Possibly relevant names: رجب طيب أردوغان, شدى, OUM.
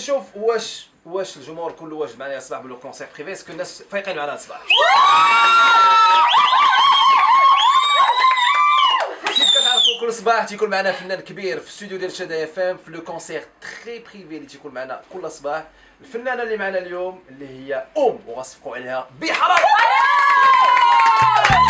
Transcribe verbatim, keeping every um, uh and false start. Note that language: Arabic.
نشوف واش واش الجمهور كله واجد معنا الصباح بالو كونسير بريفي، اسكو الناس فايقين معنا الصباح؟ كيف كتعرفوا كل صباح تيكون معنا فنان كبير في الاستوديو ديال شدى اف ام في لو كونسير تري بريفي اللي تيكون معنا كل صباح. الفنانه اللي معنا اليوم اللي هي أوم وغنصفقوا عليها بحراره.